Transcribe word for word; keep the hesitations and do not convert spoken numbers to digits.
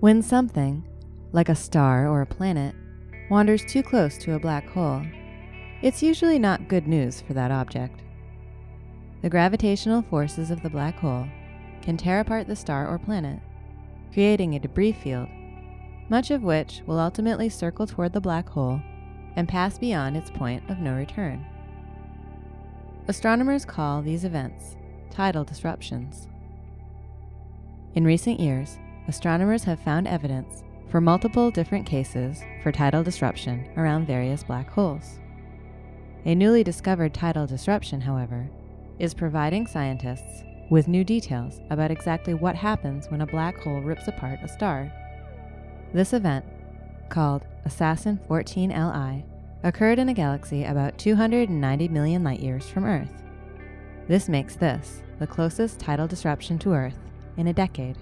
When something, like a star or a planet, wanders too close to a black hole, it's usually not good news for that object. The gravitational forces of the black hole can tear apart the star or planet, creating a debris field, much of which will ultimately circle toward the black hole and pass beyond its point of no return. Astronomers call these events tidal disruptions. In recent years, astronomers have found evidence for multiple different cases for tidal disruption around various black holes. A newly discovered tidal disruption, however, is providing scientists with new details about exactly what happens when a black hole rips apart a star. This event, called A S A S S N one four L I, occurred in a galaxy about two hundred ninety million light-years from Earth. This makes this the closest tidal disruption to Earth in a decade.